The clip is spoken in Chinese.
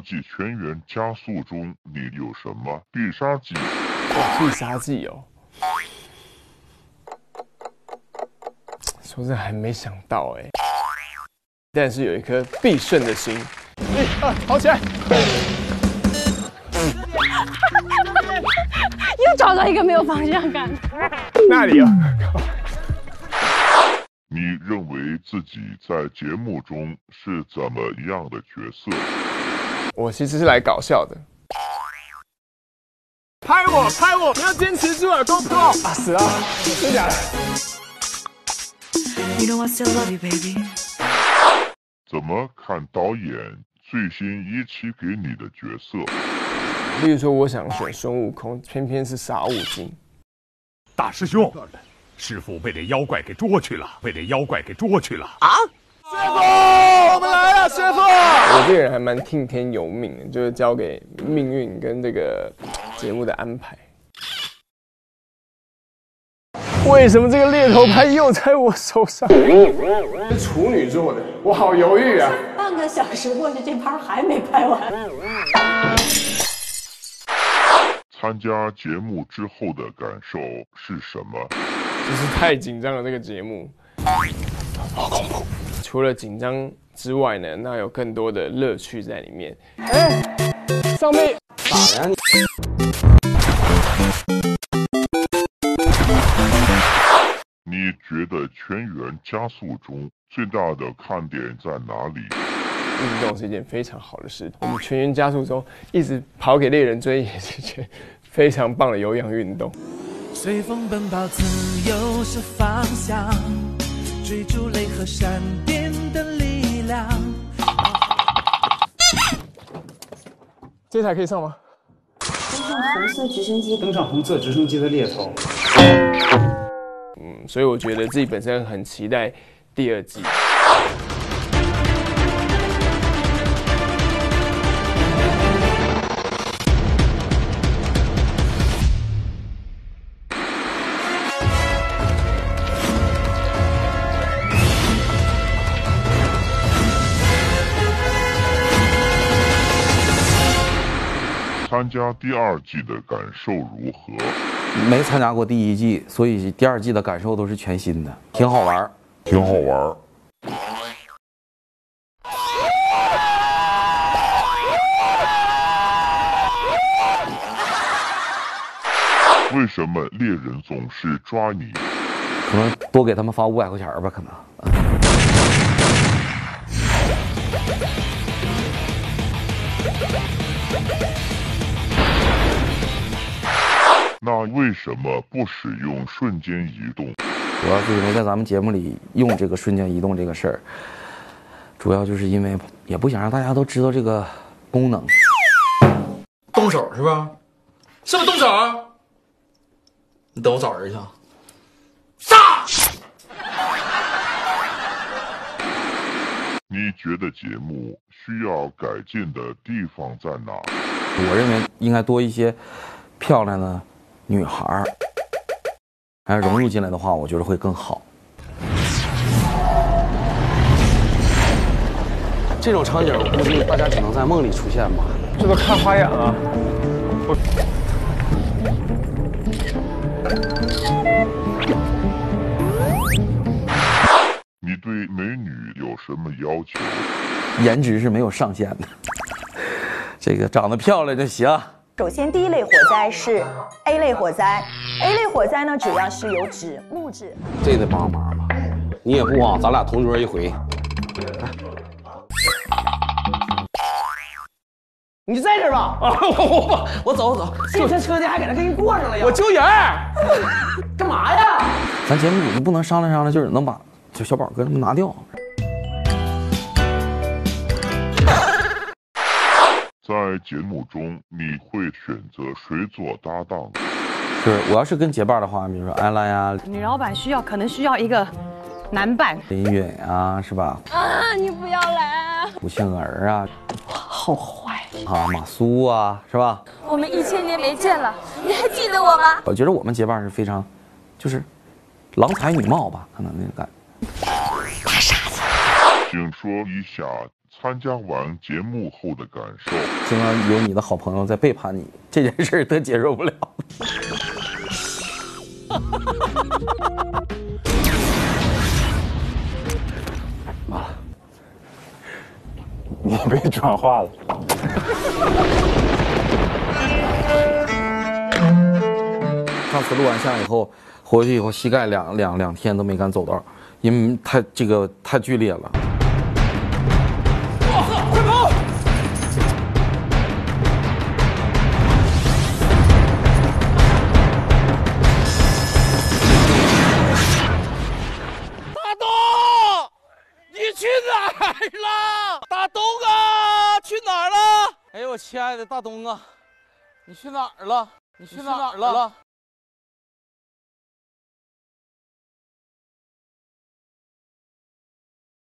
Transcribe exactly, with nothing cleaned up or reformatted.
剂全员加速中，你有什么必杀技？必杀技哦，说真还没想到哎，但是有一颗必胜的心。哎、欸、啊，跑起来！又找到一个没有方向感的。那里啊。你认为自己在节目中是怎么样的角色？我其实是来搞笑的。拍我，拍我！你要坚持住啊 ，Go Go！ 啊，死了，真假的？怎么看导演最新一期给你的角色？例如说，我想选孙悟空，偏偏是傻悟净。大师兄。 师傅被这妖怪给捉去了，被这妖怪给捉去了啊！师傅，我们来了，师傅。我这个人还蛮听天由命的，就是交给命运跟这个节目的安排。为什么这个猎头牌又在我手上？处女座的，我好犹豫啊！半个小时过去，这盘还没拍完。参加节目之后的感受是什么？ 就是太紧张了，这个节目好恐怖。除了紧张之外呢，那有更多的乐趣在里面。哎，上面打人！你觉得全员加速中最大的看点在哪里？运动是一件非常好的事，我们全员加速中一直跑给猎人追，也是件非常棒的有氧运动。 随风奔跑，自由是方向，追逐雷和闪电的力量。这台可以上吗？登上红色直升机，登上红色直升机的猎头。嗯，所以我觉得自己本身很期待第二季。 参加第二季的感受如何？没参加过第一季，所以第二季的感受都是全新的，挺好玩，挺好玩。为什么猎人总是抓你？可能多给他们发五百块钱吧，可能。 那为什么不使用瞬间移动？主要是因为在咱们节目里用这个瞬间移动这个事儿，主要就是因为也不想让大家都知道这个功能。动手是吧？是不是动手？你等我找人去。杀！你觉得节目需要改进的地方在哪？我认为应该多一些漂亮的 女孩儿，还要融入进来的话，我觉得会更好。这种场景，我估计大家只能在梦里出现吧。这都看花眼了、啊。你对美女有什么要求？颜值是没有上限的，这个长得漂亮就行。 首先，第一类火灾是 A 类火灾 ，A 类火灾呢，主要是有指木质。这得帮忙吧？你也不枉咱俩同桌一回。你在这儿吧？啊，我我我走我走，就这车间还给他给你过上了呀！我揪人，干嘛呀？咱节目组就不能商量商量，就是能把就小宝哥他们拿掉。 在节目中，你会选择谁做搭档？就是我要是跟结伴的话，比如说艾拉呀，女老板需要可能需要一个男伴，林允啊，是吧？啊，你不要来！胡杏儿啊，哇，好坏啊，马苏啊，是吧？我们一千年没见了，你还记得我吗？我觉得我们结伴是非常，就是郎才女貌吧，可能那个感觉。大傻子，请说一下。参加完节目后的感受。竟然有你的好朋友在背叛你，这件事他接受不了。妈，你被转化了。上次录完像以后，回去以后膝盖两两两天都没敢走道，因为太这个太剧烈了。 亲爱的大东啊，你去哪儿了？你去哪儿了？